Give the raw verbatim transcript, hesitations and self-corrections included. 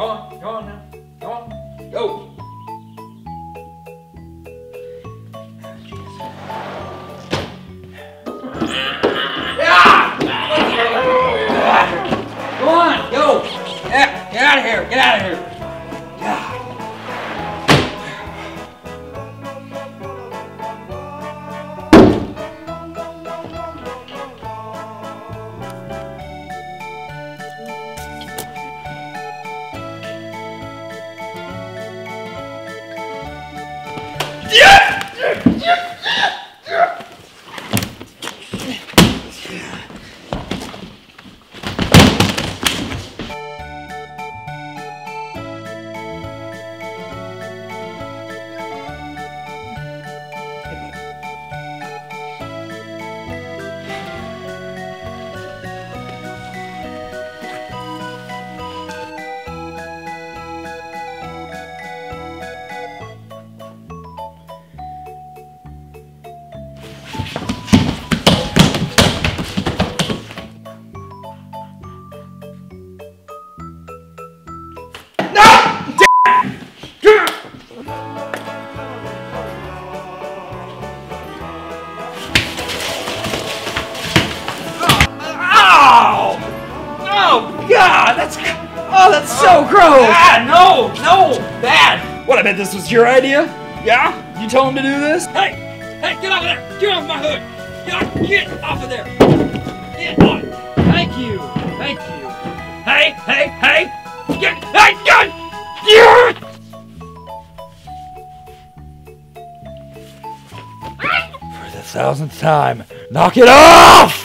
Go on, go on now. Go on. Go. Go on, go. Yeah, get out of here. Get out of here. Yeah. I bet this was your idea? Yeah? You told him to do this? Hey! Hey, get out of there! Get off my hood! Get off, get off of there! Get off! Thank you! Thank you! Hey! Hey! Hey! Get! Hey! Get! Yeah! For the thousandth time, knock it off!